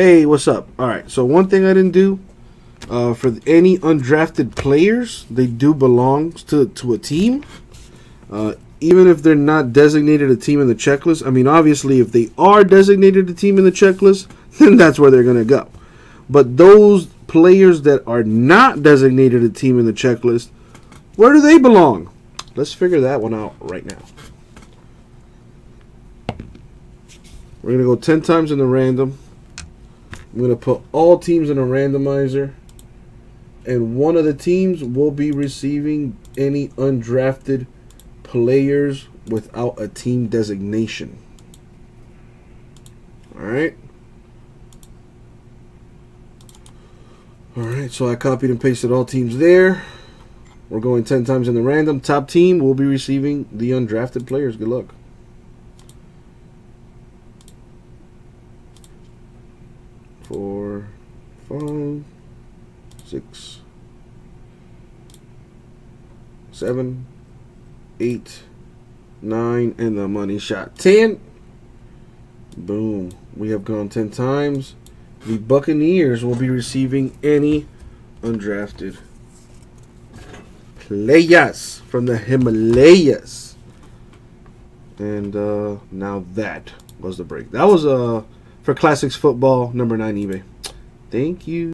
Hey, what's up? All right, so one thing I didn't do, for any undrafted players, they do belong to a team, even if they're not designated a team in the checklist. I mean, obviously, if they are designated a team in the checklist, then that's where they're going to go. But those players that are not designated a team in the checklist, where do they belong? Let's figure that one out right now. We're going to go 10 times in the random. I'm going to put all teams in a randomizer. And one of the teams will be receiving any undrafted players without a team designation. Alright. Alright, so I copied and pasted all teams there. We're going 10 times in the random. Top team will be receiving the undrafted players. Good luck. Four, 5, 6, 7, 8, 9, and the money shot 10. Boom. We have gone 10 times. The Buccaneers will be receiving any undrafted players from the Himalayas. And now that was the break. That was for Classics Football, number 9 eBay. Thank you.